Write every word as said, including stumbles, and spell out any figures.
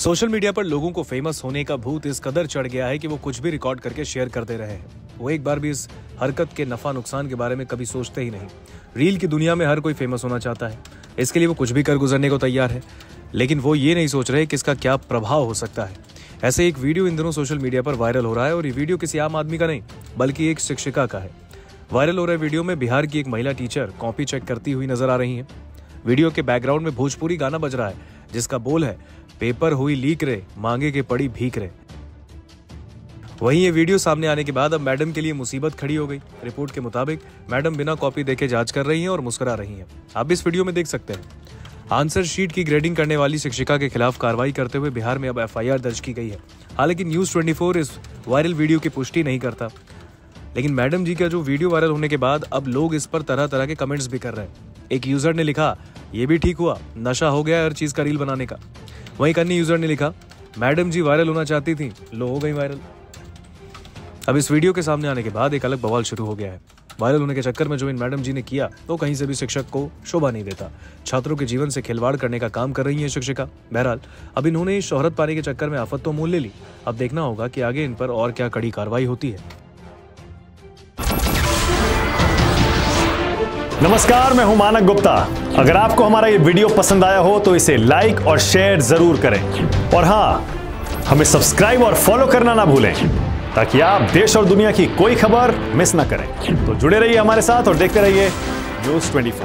Social media पर लोगों को फेमस होने का भूत इस कदर चढ़ गया है कि वो कुछ भी रिकॉर्ड करके शेयर करते रहे हैं। वो एक बार भी इस हरकत के नफा नुकसान के बारे में कभी सोचते ही नहीं। रील की दुनिया में हर कोई फेमस होना चाहता है, इसके लिए वो कुछ भी कर गुजरने को तैयार है, लेकिन वो ये नहीं सोच रहे कि इसका क्या प्रभाव हो सकता है। ऐसे एक वीडियो इन दिनों सोशल मीडिया पर वायरल हो रहा है और ये वीडियो किसी आम आदमी का नहीं बल्कि एक शिक्षिका का है। वायरल हो रहे वीडियो में बिहार की एक महिला टीचर कॉपी चेक करती हुई नजर आ रही है। वीडियो के बैकग्राउंड में भोजपुरी गाना बज रहा है जिसका बोल है पेपर हुई लीक रे मांगे के पड़ी भीख रे। वहीं ये वीडियो सामने आने के बाद अब मैडम के लिए मुसीबत खड़ी हो गई। रिपोर्ट के मुताबिक मैडम बिना कॉपी देखे जांच कर रही हैं और मुस्कुरा रही हैं। आप इस वीडियो में देख सकते हैं। आंसर शीट की ग्रेडिंग करने वाली शिक्षिका के खिलाफ कार्रवाई करते हुए बिहार में अब एफ आई आर दर्ज की गई है। हालांकि न्यूज़ चौबीस इस वायरल वीडियो की पुष्टि नहीं करता, लेकिन मैडम जी का जो वीडियो वायरल होने के बाद अब लोग इस पर तरह तरह के कमेंट्स भी कर रहे हैं। एक यूजर ने लिखा, ये भी ठीक हुआ, नशा हो गया हर चीज का रील बनाने का। वहीं एक अन्य यूजर ने लिखा, मैडम जी वायरल होना चाहती थी, लो हो गई वायरल। अब इस वीडियो के सामने आने के बाद एक अलग बवाल शुरू हो गया है। वायरल होने के चक्कर में जो इन मैडम जी ने किया वो तो कहीं से भी शिक्षक को शोभा नहीं देता। छात्रों के जीवन से खिलवाड़ करने का काम कर रही है शिक्षिका। बहरहाल अब इन्होंने शोहरत पाने के चक्कर में आफत तो मोल ले ली। अब देखना होगा कि आगे इन पर और क्या कड़ी कार्रवाई होती है। नमस्कार, मैं हूं मानव गुप्ता। अगर आपको हमारा ये वीडियो पसंद आया हो तो इसे लाइक और शेयर जरूर करें और हाँ, हमें सब्सक्राइब और फॉलो करना ना भूलें ताकि आप देश और दुनिया की कोई खबर मिस ना करें। तो जुड़े रहिए हमारे साथ और देखते रहिए न्यूज़ चौबीस।